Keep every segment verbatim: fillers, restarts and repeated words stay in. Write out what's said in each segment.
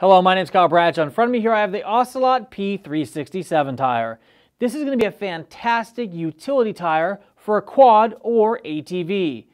Hello, my name's Kyle Bradshaw. In front of me here I have the Ocelot P three sixty-seven tire. This is going to be a fantastic utility tire for a quad or A T V.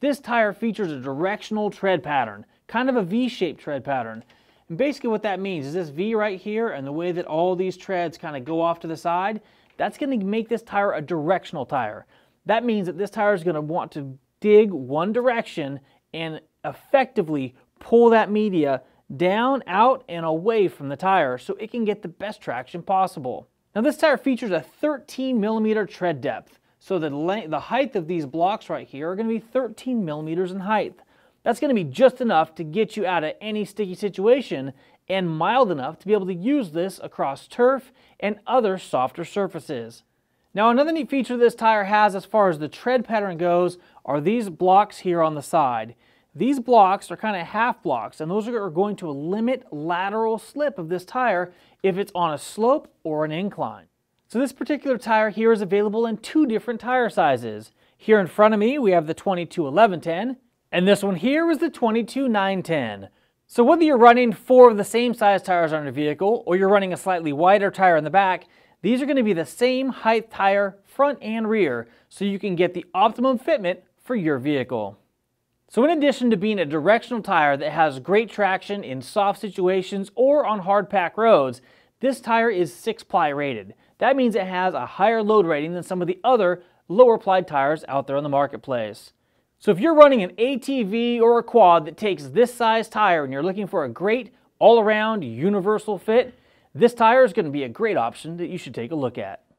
This tire features a directional tread pattern, kind of a V-shaped tread pattern. And basically what that means is this V right here and the way that all these treads kind of go off to the side, that's going to make this tire a directional tire. That means that this tire is going to want to dig one direction and effectively pull that media down, out, and away from the tire so it can get the best traction possible. Now this tire features a thirteen millimeter tread depth, so the, length, the height of these blocks right here are going to be thirteen millimeters in height. That's going to be just enough to get you out of any sticky situation and mild enough to be able to use this across turf and other softer surfaces. Now another neat feature this tire has as far as the tread pattern goes are these blocks here on the side. These blocks are kind of half blocks, and those are going to limit lateral slip of this tire if it's on a slope or an incline. So this particular tire here is available in two different tire sizes. Here in front of me we have the twenty-two eleven ten, and this one here is the twenty-two nine ten. So whether you're running four of the same size tires on your vehicle, or you're running a slightly wider tire in the back, these are going to be the same height tire front and rear, so you can get the optimum fitment for your vehicle. So in addition to being a directional tire that has great traction in soft situations or on hard pack roads, this tire is six ply rated. That means it has a higher load rating than some of the other lower ply tires out there on the marketplace. So if you're running an A T V or a quad that takes this size tire and you're looking for a great all-around universal fit, this tire is going to be a great option that you should take a look at.